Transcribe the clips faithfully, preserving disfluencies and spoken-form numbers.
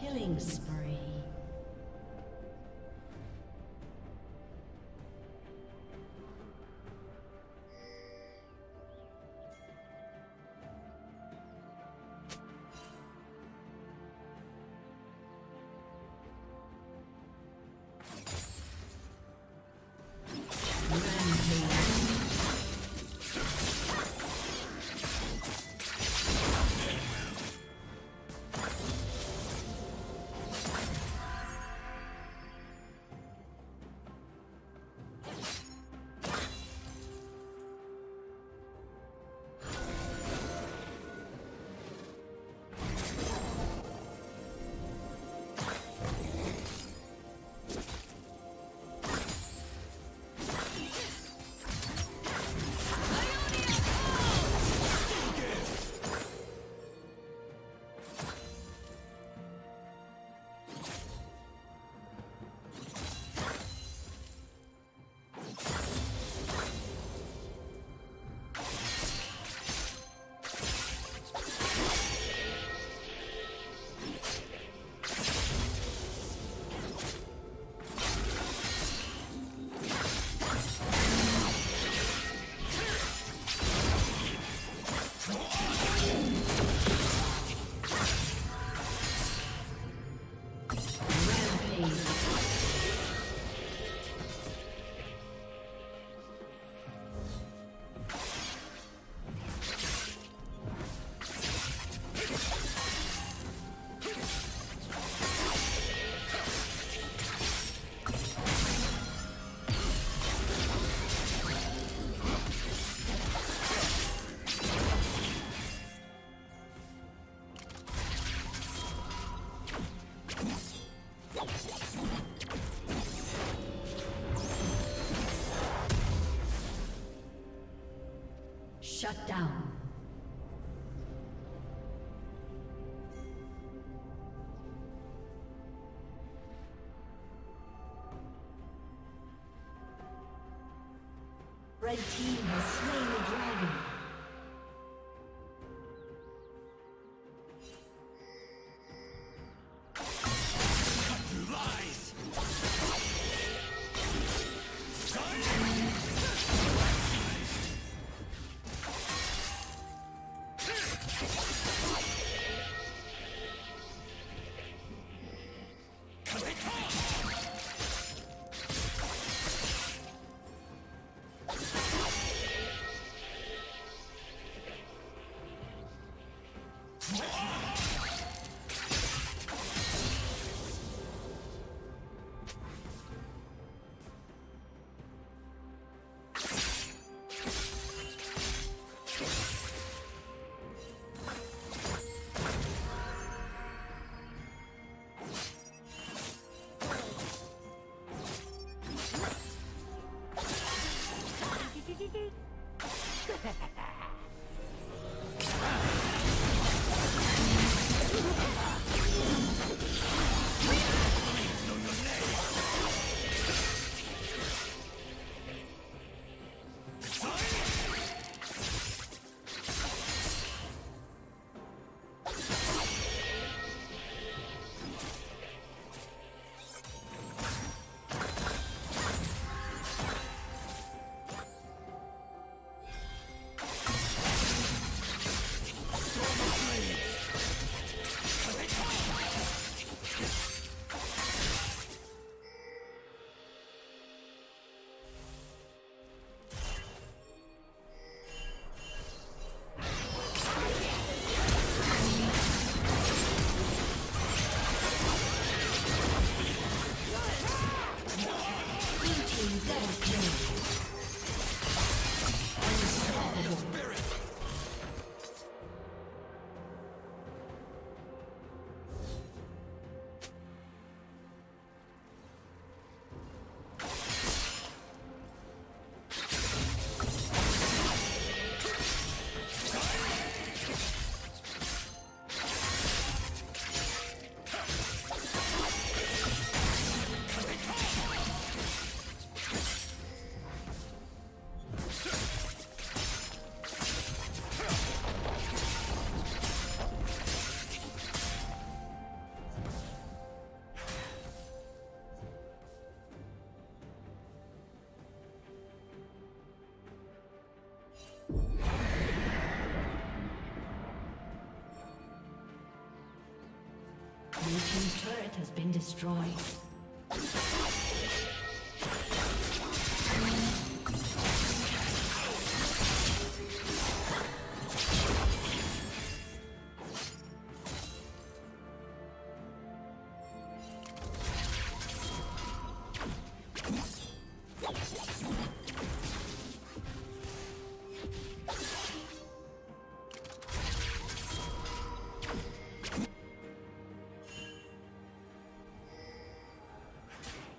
Killing spree. Shut down. Red team has slain the dragon. Blue team's turret has been destroyed.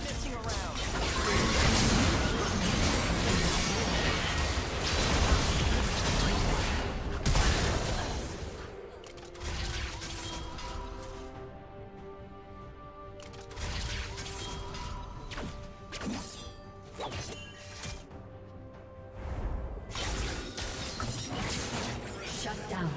messing around. Shut down.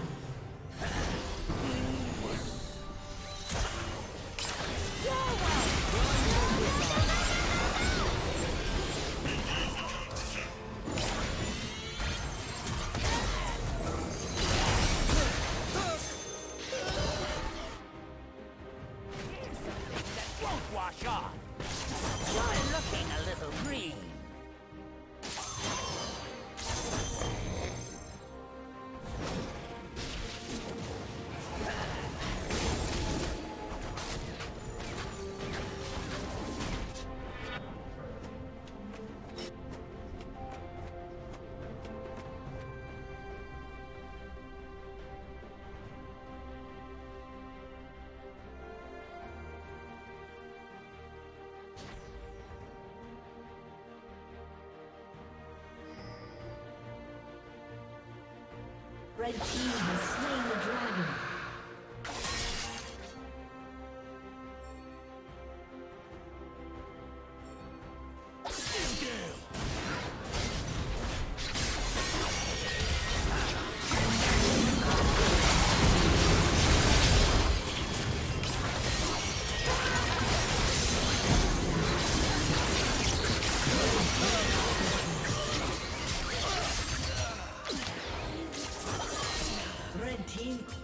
Red team has slain the dragon.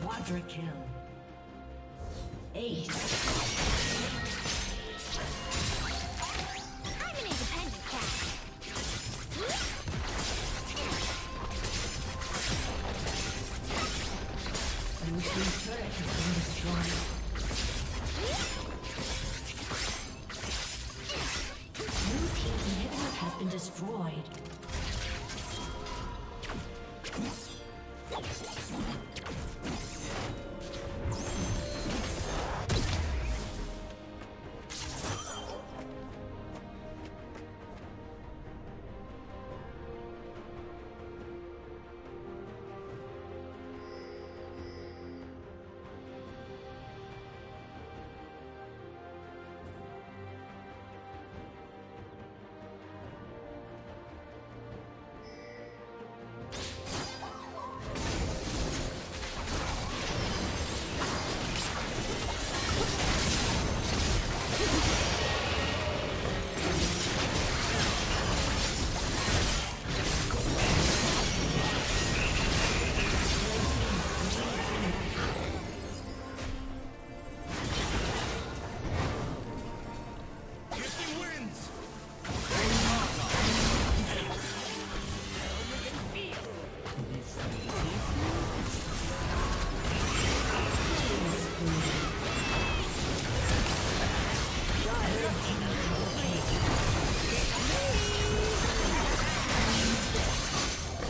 Quadra kill. Ace. I'm an independent cat. Blue team's turret has been destroyed. Blue team's inhibitor has been destroyed.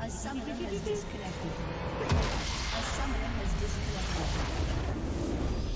A summoner has disconnected.